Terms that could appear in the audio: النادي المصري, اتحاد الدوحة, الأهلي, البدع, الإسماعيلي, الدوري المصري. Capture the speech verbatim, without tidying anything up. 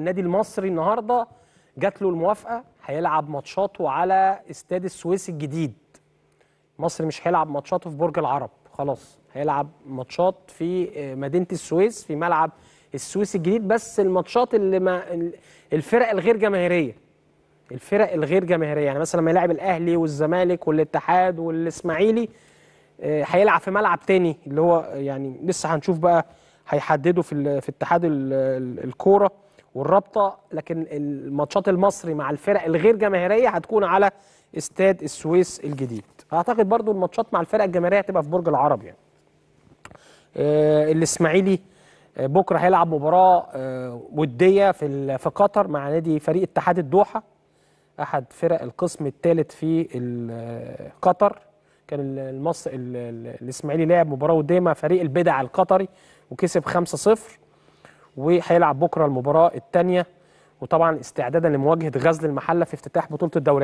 النادي المصري النهارده جات له الموافقه، هيلعب ماتشاته على استاد السويس الجديد. مصر مش هيلعب ماتشاته في برج العرب، خلاص هيلعب ماتشات في مدينه السويس في ملعب السويس الجديد، بس الماتشات اللي ما الفرق الغير جماهيريه الفرق الغير جماهيريه يعني مثلا لما يلعب الاهلي والزمالك والاتحاد والاسماعيلي هيلعب في ملعب تاني، اللي هو يعني لسه هنشوف بقى هيحددوا في في اتحاد الكوره والرابطه. لكن الماتشات المصري مع الفرق الغير جماهيريه هتكون على استاد السويس الجديد. اعتقد برضو الماتشات مع الفرق الجماهيريه هتبقى في برج العرب. يعني آه الاسماعيلي بكره هيلعب مباراه آه وديه في في قطر مع نادي فريق اتحاد الدوحه، احد فرق القسم الثالث في قطر. كان المصري الاسماعيلي لعب مباراه وديه مع فريق البدع القطري وكسب خمسة صفر، وهيلعب بكره المباراه الثانيه، وطبعا استعدادا لمواجهه غزل المحله في افتتاح بطوله الدوري.